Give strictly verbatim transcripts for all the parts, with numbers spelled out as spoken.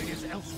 Is elsewhere.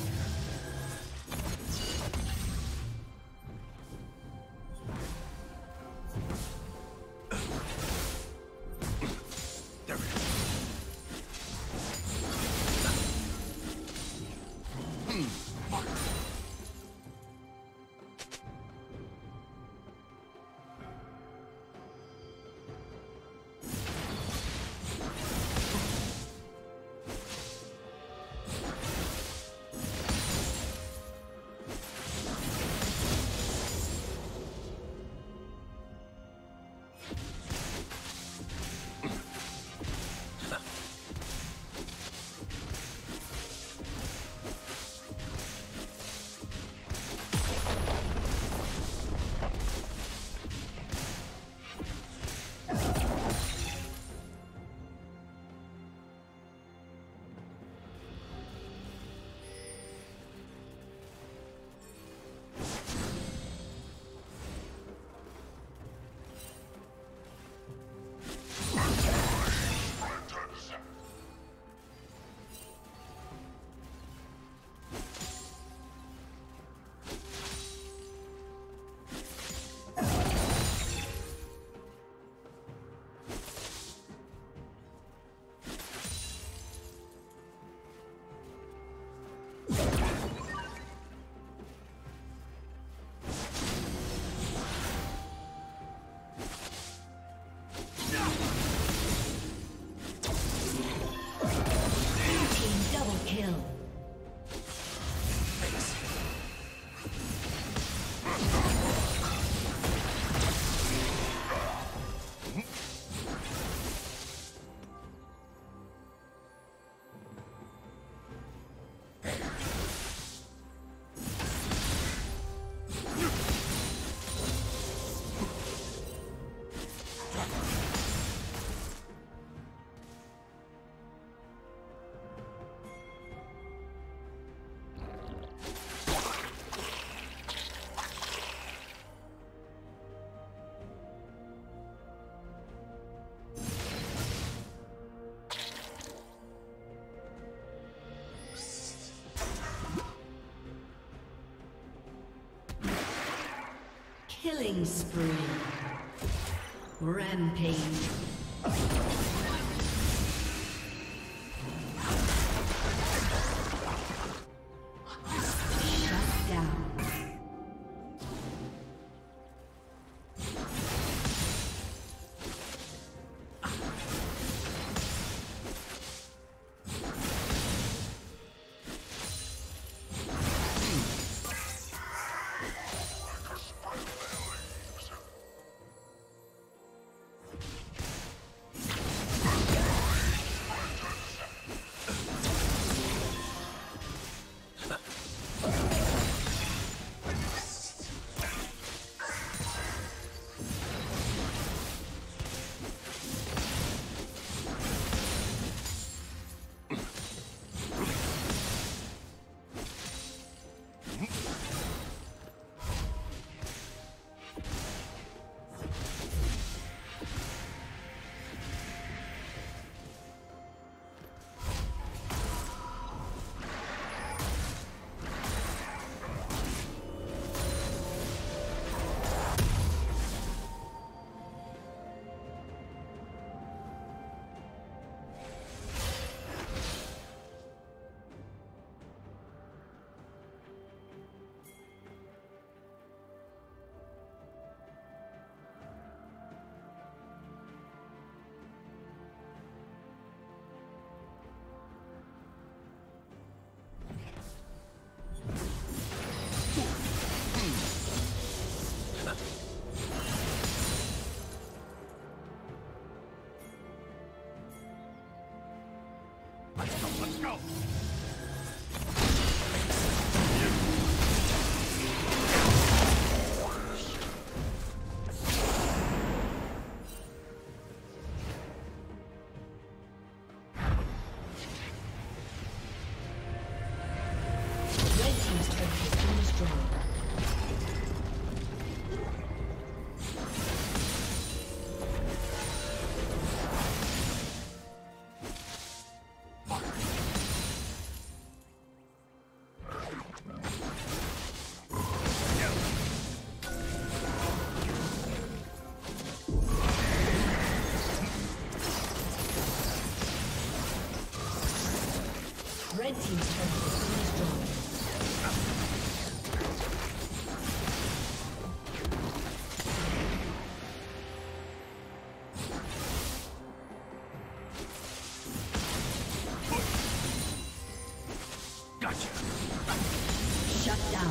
Killing spree. Rampage. Go! Red team's turn to gotcha. Shut down.